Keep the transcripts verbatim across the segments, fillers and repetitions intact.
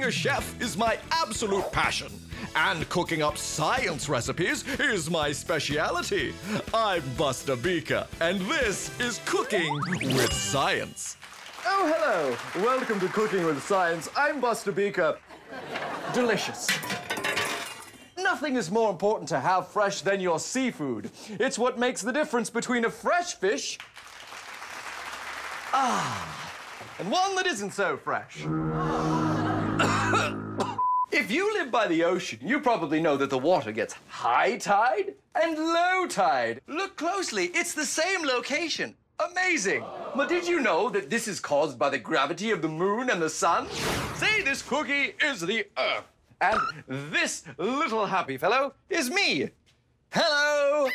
being a chef is my absolute passion, and cooking up science recipes is my speciality. I'm Buster Beaker, and this is Cooking with Science. Oh, hello. Welcome to Cooking with Science. I'm Buster Beaker. Delicious. Nothing is more important to have fresh than your seafood. It's what makes the difference between a fresh fish ah, and one that isn't so fresh. If you live by the ocean, you probably know that the water gets high tide and low tide. Look closely, it's the same location. Amazing! But did you know that this is caused by the gravity of the moon and the sun? Say this cookie is the Earth. And this little happy fellow is me. Hello!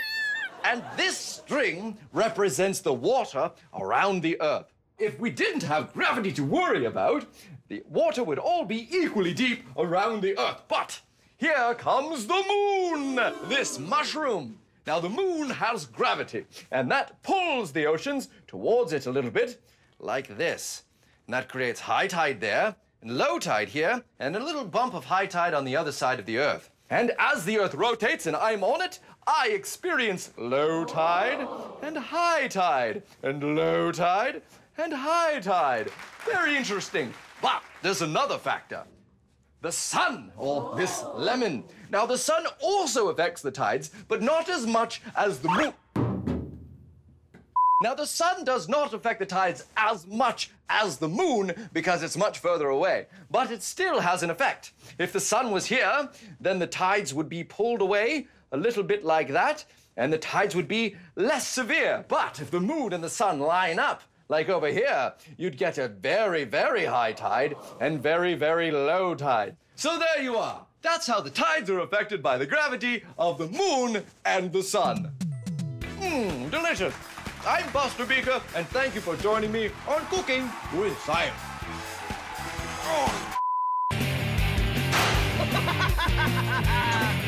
And this string represents the water around the Earth. If we didn't have gravity to worry about, the water would all be equally deep around the Earth. But here comes the moon, this mushroom. Now, the moon has gravity, and that pulls the oceans towards it a little bit, like this. And that creates high tide there, low tide here, and a little bump of high tide on the other side of the Earth. And as the Earth rotates and I'm on it, I experience low tide and high tide and low tide and high tide. Very interesting. But there's another factor. The sun, or this lemon. Now, the sun also affects the tides, but not as much as the moon. Now, the sun does not affect the tides as much as the moon because it's much further away, but it still has an effect. If the sun was here, then the tides would be pulled away a little bit like that, and the tides would be less severe. But if the moon and the sun line up, like over here, you'd get a very, very high tide and very, very low tide. So there you are. That's how the tides are affected by the gravity of the moon and the sun. Mmm, delicious. I'm Buster Beaker, and thank you for joining me on Cooking with Science. Oh.